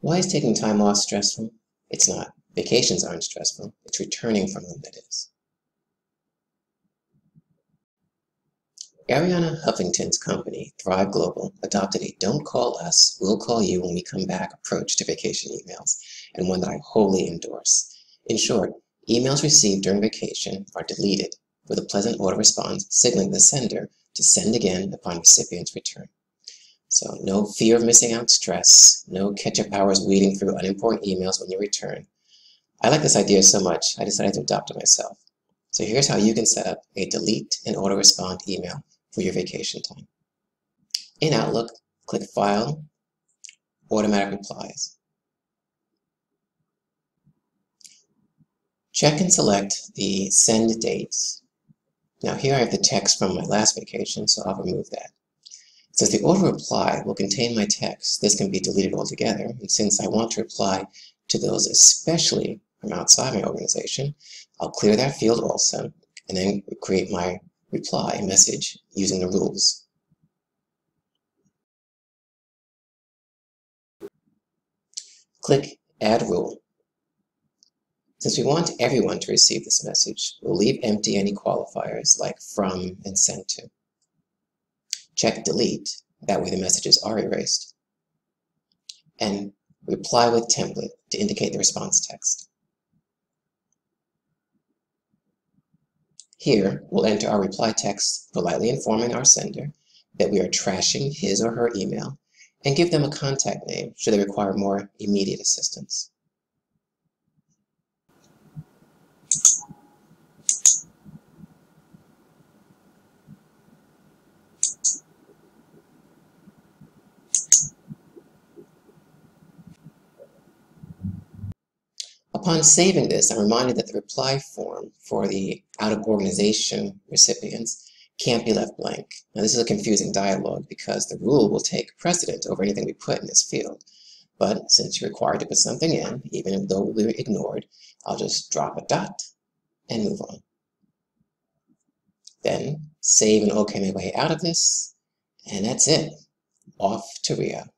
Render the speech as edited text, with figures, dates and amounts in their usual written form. Why is taking time off stressful? It's not. Vacations aren't stressful. It's returning from them that is. Ariana Huffington's company, Thrive Global, adopted a "Don't call us, we'll call you when we come back" approach to vacation emails, and one that I wholly endorse. In short, emails received during vacation are deleted, with a pleasant auto-response signaling the sender to send again upon recipient's return. So no fear of missing out stress, no catch-up hours weeding through unimportant emails when you return. I like this idea so much, I decided to adopt it myself. So here's how you can set up a delete and auto-respond email for your vacation time. In Outlook, click File, Automatic Replies. Check and select the Send Dates. Now here I have the text from my last vacation, so I'll remove that. Since the auto-reply will contain my text, this can be deleted altogether, and since I want to reply to those especially from outside my organization, I'll clear that field also, and then create my reply message using the rules. Click Add Rule. Since we want everyone to receive this message, we'll leave empty any qualifiers like from and sent to. Check Delete, that way the messages are erased. And Reply with Template to indicate the response text. Here, we'll enter our reply text, politely informing our sender that we are trashing his or her email, and give them a contact name should they require more immediate assistance. Upon saving this, I'm reminded that the reply form for the out-of-organization recipients can't be left blank. Now, this is a confusing dialogue because the rule will take precedent over anything we put in this field. But since you're required to put something in, even though we were ignored, I'll just drop a dot and move on. Then save and OK my way out of this, and that's it. Off to Rio.